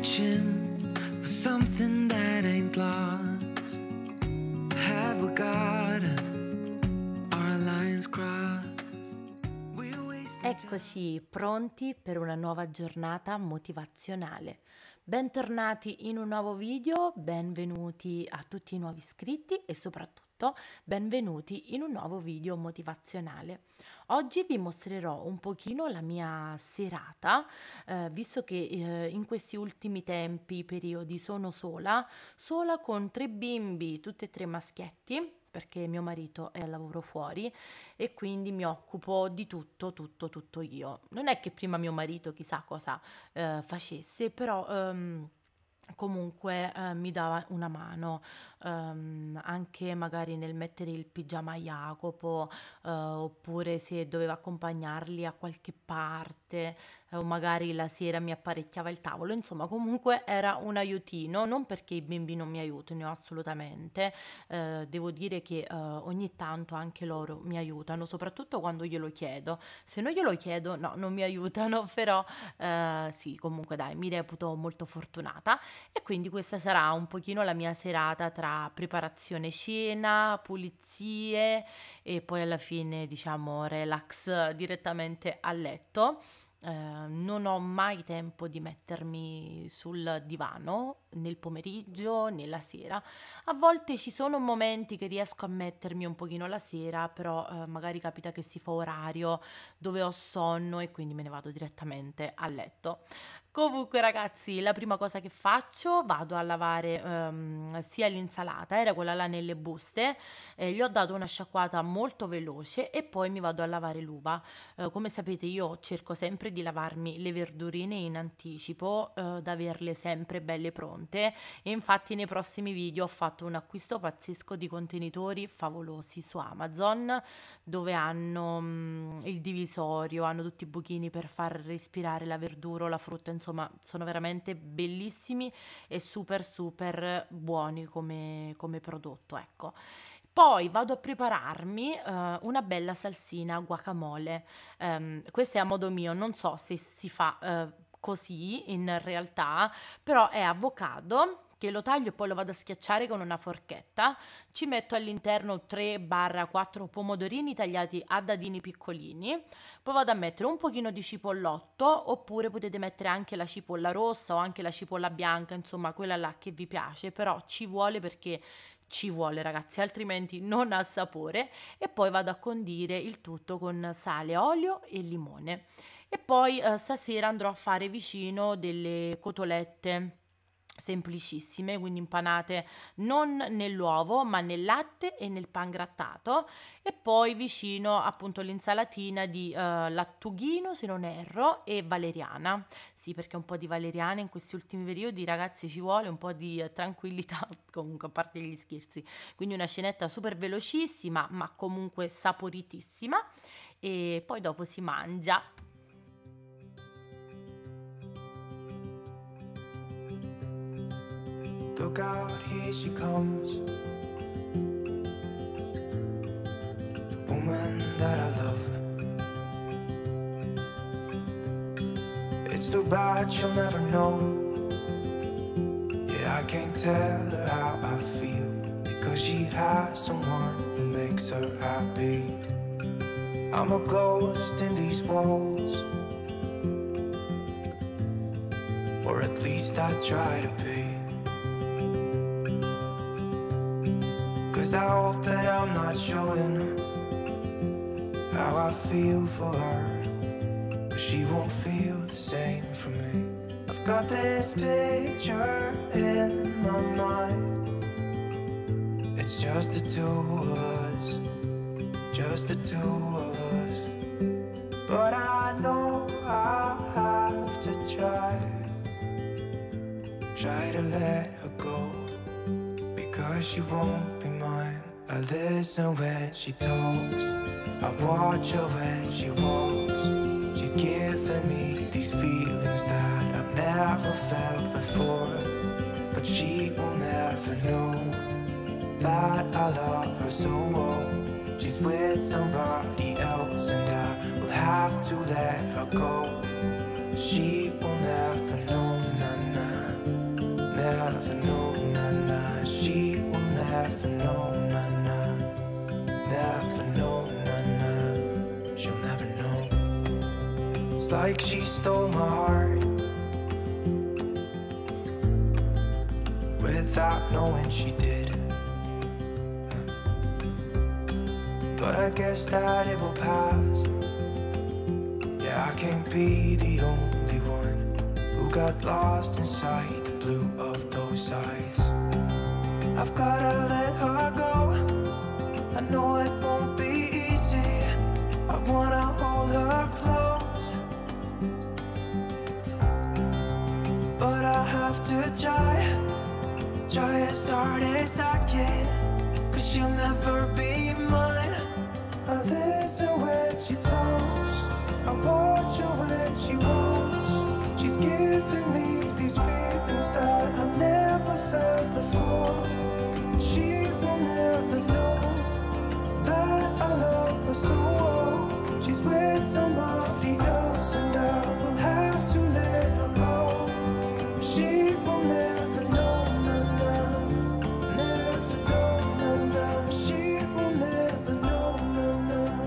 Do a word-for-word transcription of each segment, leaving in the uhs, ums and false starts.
searching for something that ain't lost. Have we got our lines crossed? Eccoci pronti per una nuova giornata motivazionale. Bentornati in un nuovo video, benvenuti a tutti i nuovi iscritti e soprattutto benvenuti in un nuovo video motivazionale. Oggi vi mostrerò un pochino la mia serata, eh, visto che eh, in questi ultimi tempi, periodi, sono sola, sola con tre bimbi, tutti e tre maschietti, perché mio marito è al lavoro fuori e quindi mi occupo di tutto, tutto, tutto io. Non è che prima mio marito chissà cosa eh, facesse, però ehm, comunque eh, mi dava una mano, ehm, anche magari nel mettere il pigiama a Jacopo, eh, oppure se doveva accompagnarli a qualche parte, eh, o magari la sera mi apparecchiava il tavolo. Insomma, comunque era un aiutino, non perché i bimbi non mi aiutino assolutamente, eh, devo dire che eh, ogni tanto anche loro mi aiutano, soprattutto quando glielo chiedo. Se non glielo chiedo, no, non mi aiutano, però eh, sì, comunque dai, mi reputo molto fortunata. E quindi questa sarà un pochino la mia serata tra preparazione cena, pulizie e poi alla fine, diciamo, relax direttamente a letto. Eh, non ho mai tempo di mettermi sul divano nel pomeriggio, nella sera. A volte ci sono momenti che riesco a mettermi un pochino la sera, però eh, magari capita che si fa orario dove ho sonno e quindi me ne vado direttamente a letto. Comunque ragazzi, la prima cosa che faccio, vado a lavare um, sia l'insalata, era quella là nelle buste, eh, gli ho dato una sciacquata molto veloce e poi mi vado a lavare l'uva. Eh, come sapete io cerco sempre di lavarmi le verdurine in anticipo, eh, da averle sempre belle pronte, e infatti nei prossimi video ho fatto un acquisto pazzesco di contenitori favolosi su Amazon, dove hanno mm, il divisorio, hanno tutti i buchini per far respirare la verdura o la frutta, insomma. Insomma, sono veramente bellissimi e super super buoni come, come prodotto, ecco. Poi vado a prepararmi uh, una bella salsina guacamole. Um, questa è a modo mio, non so se si fa uh, così in realtà, però è avocado che lo taglio e poi lo vado a schiacciare con una forchetta, ci metto all'interno tre quattro pomodorini tagliati a dadini piccolini, poi vado a mettere un pochino di cipollotto, oppure potete mettere anche la cipolla rossa o anche la cipolla bianca, insomma quella là che vi piace, però ci vuole, perché ci vuole ragazzi, altrimenti non ha sapore, e poi vado a condire il tutto con sale, olio e limone. E poi eh, stasera andrò a fare vicino delle cotolette semplicissime, quindi impanate non nell'uovo ma nel latte e nel pan grattato, e poi vicino appunto l'insalatina di uh, lattughino, se non erro, e valeriana. Sì, perché un po' di valeriana in questi ultimi periodi ragazzi ci vuole, un po' di uh, tranquillità, comunque a parte gli scherzi. Quindi una cenetta super velocissima ma comunque saporitissima, e poi dopo si mangia. Look out, here she comes, the woman that I love. It's too bad she'll never know. Yeah, I can't tell her how I feel, because she has someone who makes her happy. I'm a ghost in these walls, or at least I try to be. Cause I hope that I'm not showing how I feel for her, but she won't feel the same for me. I've got this picture in my mind, it's just the two of us, just the two of us. But I know I have to try, try to let her go, because she won't be mine. I listen when she talks, I watch her when she walks. She's giving me these feelings that I've never felt before, but she will never know that I love her so well. She's with somebody else and I will have to let her go. She will never know, na-na. It's like she stole my heart without knowing she did. But I guess that it will pass. Yeah, I can't be the only one who got lost inside the blue of those eyes. I've gotta let her go. I know it won't be easy. I wanna hold her close, but I have to try, try as hard as I can, cause she'll never be mine. I listen when she talks, I watch her when she walks. She's giving me these feelings that I've never felt before. She will never know that I love her so well. She's with somebody else and I will have to let her go. She will never know, na, na. Never know, na, na. She will never know, na, na.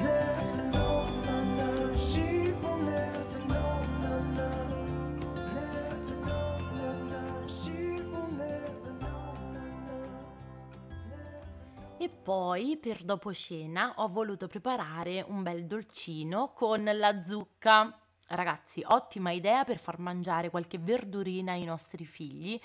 Never know, na, na. She will never know, na, na. Never know, na, na. She will never know, na, na. E poi per dopo cena ho voluto preparare un bel dolcino con la zucca. Ragazzi, ottima idea per far mangiare qualche verdurina ai nostri figli.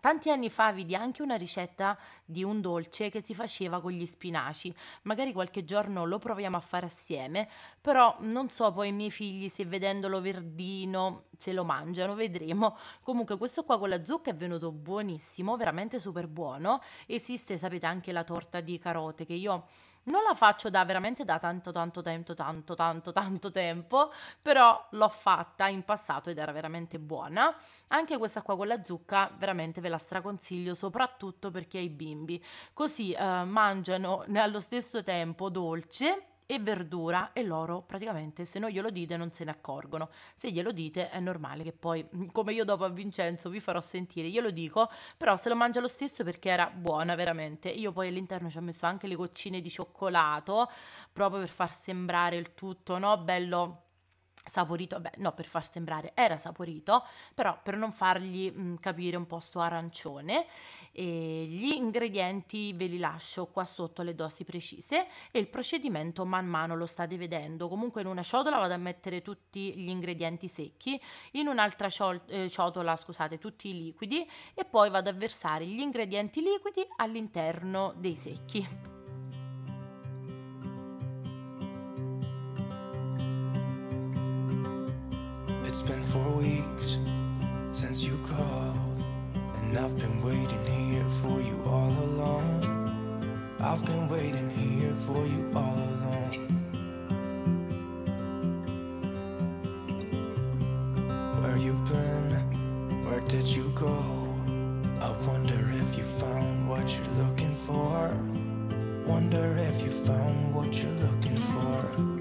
Tanti anni fa vidi anche una ricetta di un dolce che si faceva con gli spinaci. Magari qualche giorno lo proviamo a fare assieme, però non so poi i miei figli se vedendolo verdino se lo mangiano, vedremo. Comunque questo qua con la zucca è venuto buonissimo, veramente super buono. Esiste, sapete, anche la torta di carote che io non la faccio da veramente da tanto tanto tanto tanto tanto tanto tempo, però l'ho fatta in passato ed era veramente buona. Anche questa qua con la zucca veramente ve la straconsiglio, soprattutto perché ai bimbi, così eh, mangiano allo stesso tempo dolce e verdura e loro praticamente se non glielo dite non se ne accorgono. Se glielo dite è normale che poi, come io dopo a Vincenzo vi farò sentire, glielo dico, però se lo mangia lo stesso perché era buona veramente. Io poi all'interno ci ho messo anche le goccine di cioccolato proprio per far sembrare il tutto, no, bello saporito. Beh, no, per far sembrare era saporito, però per non fargli mh, capire un po' sto arancione. E gli ingredienti ve li lascio qua sotto, le dosi precise, e il procedimento man mano lo state vedendo. Comunque in una ciotola vado a mettere tutti gli ingredienti secchi, in un'altra ciotola, scusate, tutti i liquidi, e poi vado a versare gli ingredienti liquidi all'interno dei secchi. It's been four weeks since you called, and I've been waiting here for you all along. I've been waiting here for you all along. Where you been? Where did you go? I wonder if you found what you're looking for. Wonder if you found what you're looking for.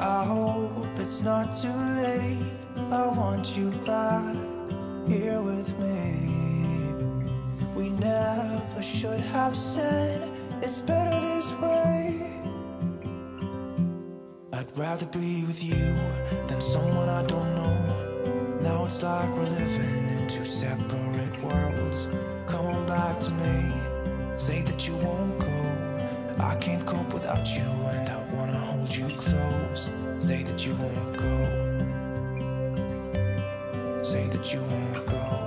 I hope it's not too late. I want you back here with me. We never should have said it's better this way. I'd rather be with you than someone I don't know. Now it's like we're living in two separate worlds. Come on back to me, say that you won't go. I can't cope without you and I wanna hold you close. Say that you won't go. Say that you won't go.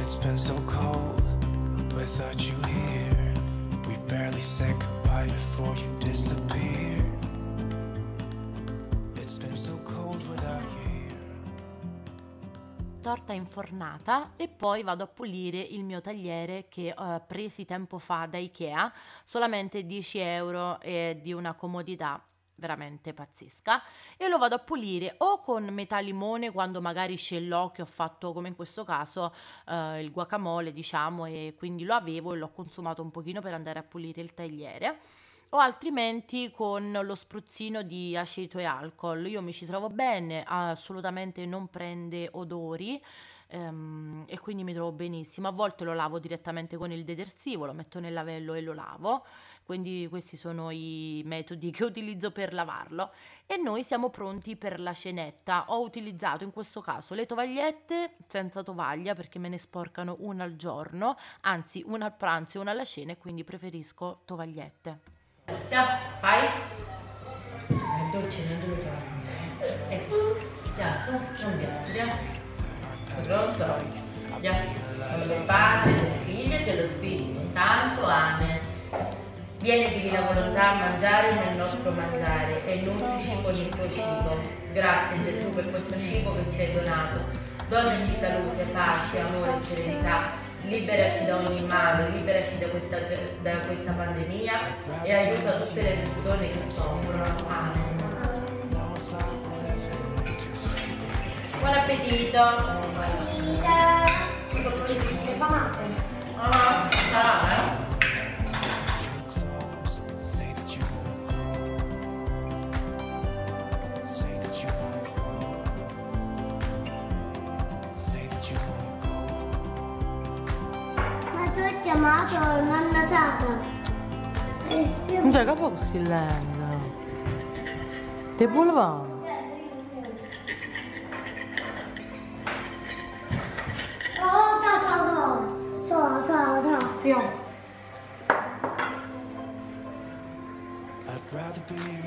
It's been so cold without you here. We barely said goodbye before you disappeared. Torta infornata, e poi vado a pulire il mio tagliere che ho presi tempo fa da Ikea, solamente dieci euro e di una comodità veramente pazzesca, e lo vado a pulire o con metà limone quando magari ce l'ho, che ho fatto come in questo caso eh, il guacamole, diciamo, e quindi lo avevo e l'ho consumato un pochino per andare a pulire il tagliere, o altrimenti con lo spruzzino di aceto e alcol. Io mi ci trovo bene, assolutamente non prende odori ehm, e quindi mi trovo benissimo. A volte lo lavo direttamente con il detersivo, lo metto nel lavello e lo lavo. Quindi questi sono i metodi che utilizzo per lavarlo. E noi siamo pronti per la cenetta. Ho utilizzato in questo caso le tovagliette senza tovaglia perché me ne sporcano una al giorno, anzi una al pranzo e una alla cena, e quindi preferisco tovagliette. Alessia, fai? Il dolce non deve fare. Ecco, piazzo, non piazzo, lo so. Del Padre, del Figlio e dello Spirito Santo, amen. Viene divina volontà a mangiare nel nostro mangiare e nutrici con il tuo cibo. Grazie Gesù per questo cibo che ci hai donato. Donaci salute, pace, amore e serenità. Liberaci da ogni male, liberaci da questa, da questa pandemia e aiuta tutte le persone che soffrono. Amen. Buon appetito! Buon appetito! Ah, sarà, eh? Chiamato nonna tata. Non c'è capo così lento. Te volevamo. Oh tata no. Ciao ciao ciao. Io.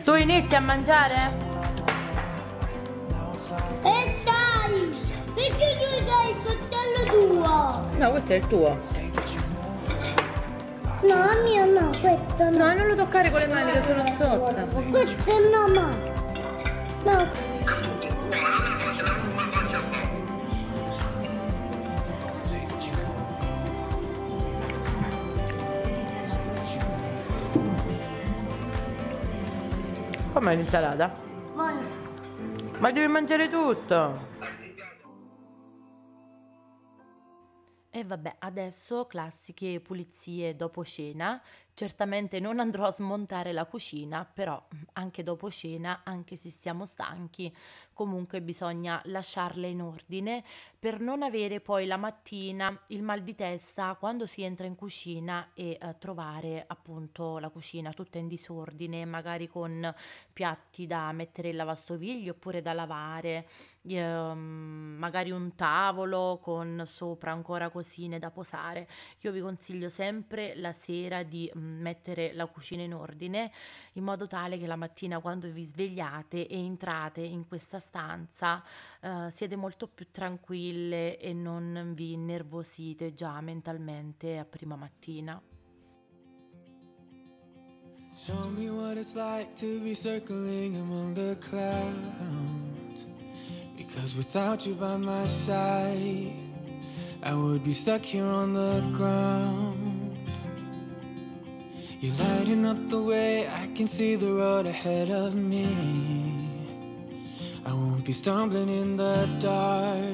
Tu inizi a mangiare? E dai! Perché tu dai il coltello tuo? No, questo è il tuo. No, mio no, questo no. No, non lo toccare con le mani che tu non sozza. Questo no, no. No. Com'è l'insalata? Buona. Ma devi mangiare tutto. E vabbè, adesso classiche pulizie dopo cena. Certamente non andrò a smontare la cucina, però anche dopo cena, anche se siamo stanchi, comunque bisogna lasciarle in ordine per non avere poi la mattina il mal di testa quando si entra in cucina e eh, trovare appunto la cucina tutta in disordine, magari con piatti da mettere in lavastoviglie oppure da lavare, ehm, magari un tavolo con sopra ancora cosine da posare. Io vi consiglio sempre la sera di mettere la cucina in ordine, in modo tale che la mattina quando vi svegliate e entrate in questa stanza eh, siete molto più tranquille e non vi innervosite già mentalmente a prima mattina. Show me what it's like to be circling among the clouds, because without you by my side I would be stuck here on the ground. You're lighting up the way, I can see the road ahead of me. I won't be stumbling in the dark.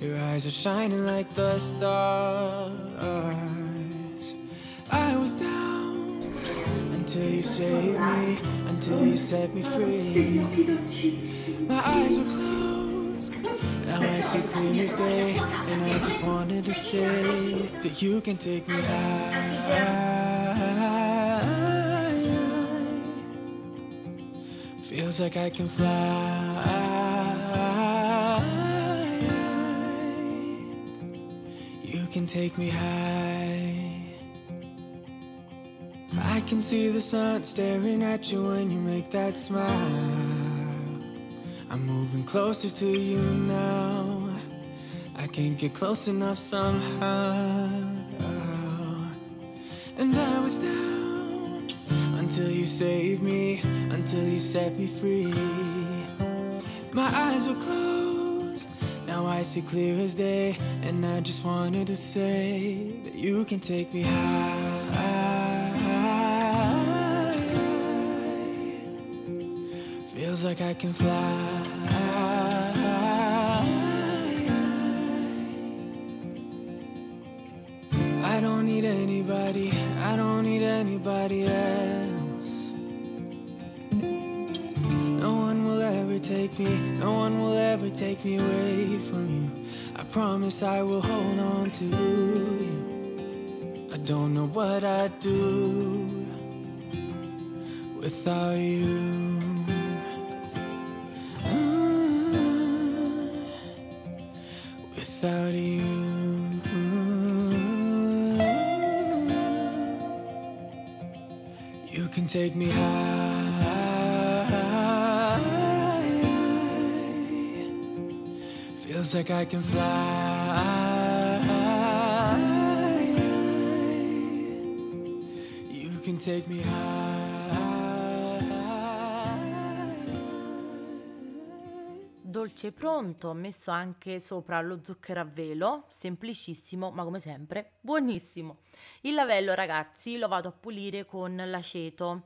Your eyes are shining like the stars. I was down until you saved me, until you set me free. My eyes were closed, now I see clearly as day. And I just wanted to say that you can take me high. Feels like I can fly. You can take me high. I can see the sun staring at you when you make that smile. I'm moving closer to you now. I can't get close enough somehow. And I was down until you saved me, until you set me free. My eyes were closed, now I see clear as day. And I just wanted to say that you can take me high. Feels like I can fly. I don't need anybody, I don't need anybody else. take me, no one will ever take me away from you. I promise I will hold on to you. I don't know what I'd do without you. Ooh, without you. You can take me high, feels like I can fly. You can take me high. Dolce pronto, ho messo anche sopra lo zucchero a velo, semplicissimo ma come sempre buonissimo. Il lavello, ragazzi, lo vado a pulire con l'aceto,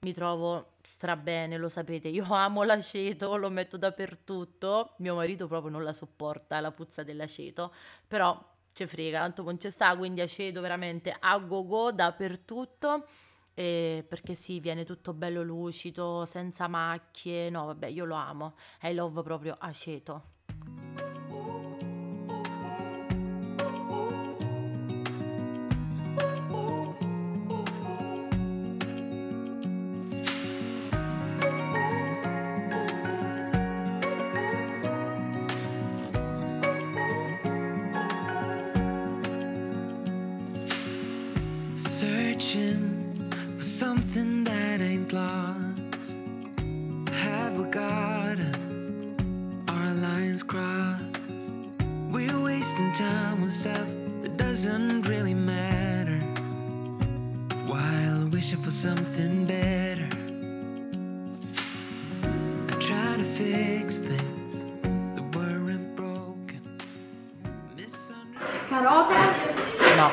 mi trovo strabene, lo sapete, io amo l'aceto, lo metto dappertutto, mio marito proprio non la sopporta la puzza dell'aceto, però ce frega, tanto non c'è sta, quindi aceto veramente a go go dappertutto, eh, perché sì, viene tutto bello lucido, senza macchie, no vabbè, io lo amo, I love proprio aceto. Searching for something that ain't lost. Have we got our lines crossed? We're wasting time on stuff that doesn't really matter, while wishing for something better. I try to fix things that weren't broken. Carote? No.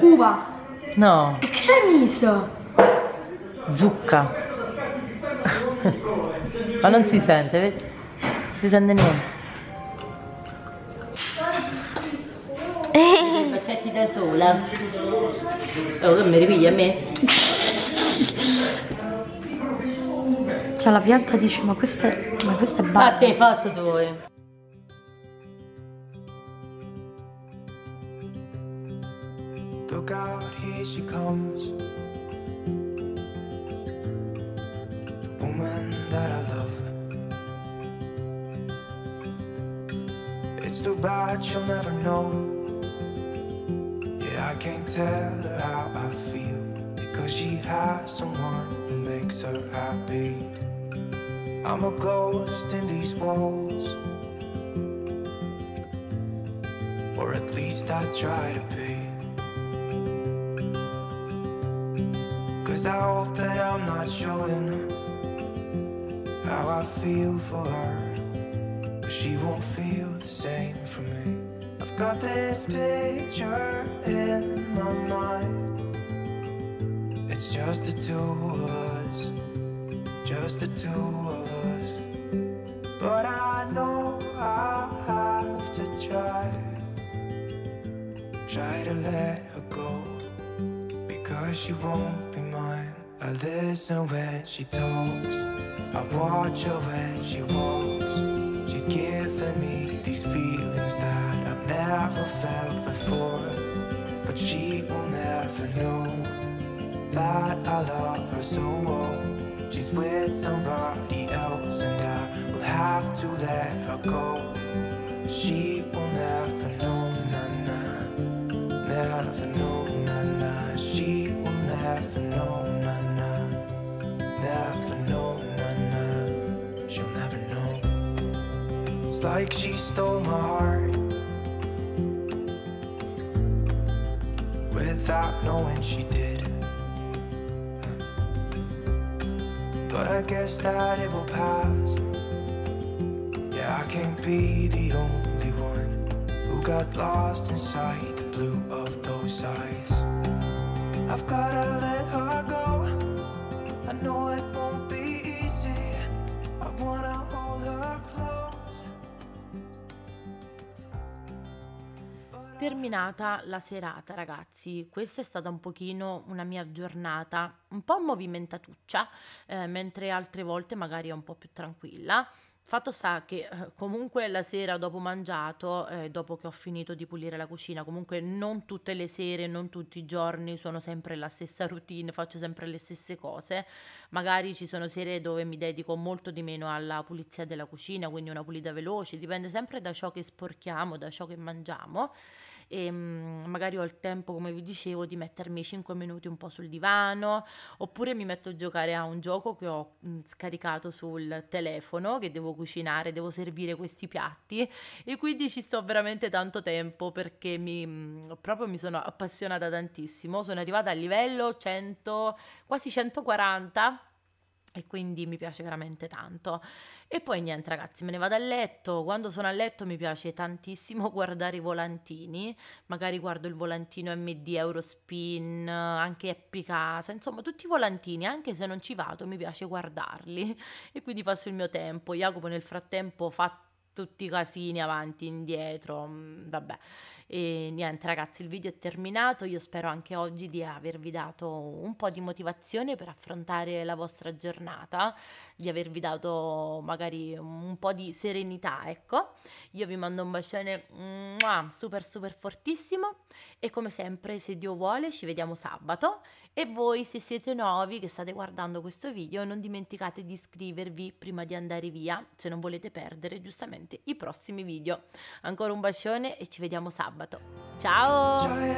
Uva. No. E che c'hai messo? Zucca. Ma non si sente, vedi? Non si sente niente. Faccetti da sola. Oh, che mi ripigli a me? C'ha la pianta, dice, ma questa è... ma questa è bassa. Ma te hai fatto tu, eh. Look out, here she comes, the woman that I love. It's too bad she'll never know. Yeah, I can't tell her how I feel, because she has someone who makes her happy. I'm a ghost in these walls, or at least I try to be. I hope that I'm not showing how I feel for her, but she won't feel the same for me. I've got this picture in my mind. It's just the two of us, just the two of us. But I know I have to try, try to let her go, because she won't. I listen when she talks, I watch her when she walks. She's given me these feelings that I've never felt before, but she will never know that I love her so well. She's with somebody else and I will have to let her go. She will never know, na-na, never know, na-na. She will never know, na-na. Never know, na-na. She'll never know. It's like she stole my heart without knowing she did. But I guess that it will pass. Yeah, I can't be the only one who got lost inside the blue of those eyes. I've gotta let her go. No, it won't be easy. I wanna hold her close. terminata la serata, ragazzi. Questa è stata un pochino una mia giornata un po' movimentatuccia, eh, mentre altre volte magari è un po' più tranquilla. Fatto sta che eh, comunque la sera dopo mangiato, eh, dopo che ho finito di pulire la cucina, comunque non tutte le sere, non tutti i giorni sono sempre la stessa routine, faccio sempre le stesse cose. Magari ci sono sere dove mi dedico molto di meno alla pulizia della cucina, quindi una pulita veloce, dipende sempre da ciò che sporchiamo, da ciò che mangiamo. E magari ho il tempo, come vi dicevo, di mettermi cinque minuti un po' sul divano, oppure mi metto a giocare a un gioco che ho scaricato sul telefono, che devo cucinare, devo servire questi piatti, e quindi ci sto veramente tanto tempo perché mi, proprio mi sono appassionata tantissimo. Sono arrivata al livello cento, quasi centoquaranta, e quindi mi piace veramente tanto. E poi niente, ragazzi, me ne vado a letto. Quando sono a letto mi piace tantissimo guardare i volantini, magari guardo il volantino M D, Eurospin, anche Epicasa, insomma tutti i volantini, anche se non ci vado mi piace guardarli, e quindi passo il mio tempo. Jacopo nel frattempo fa tutti i casini avanti e indietro, vabbè. E niente, ragazzi, il video è terminato. Io spero anche oggi di avervi dato un po' di motivazione per affrontare la vostra giornata, di avervi dato magari un po' di serenità, ecco. Io vi mando un bacione super super fortissimo e, come sempre, se Dio vuole ci vediamo sabato. E voi, se siete nuovi che state guardando questo video, non dimenticate di iscrivervi prima di andare via, se non volete perdere giustamente i prossimi video. Ancora un bacione e ci vediamo sabato. Ciao!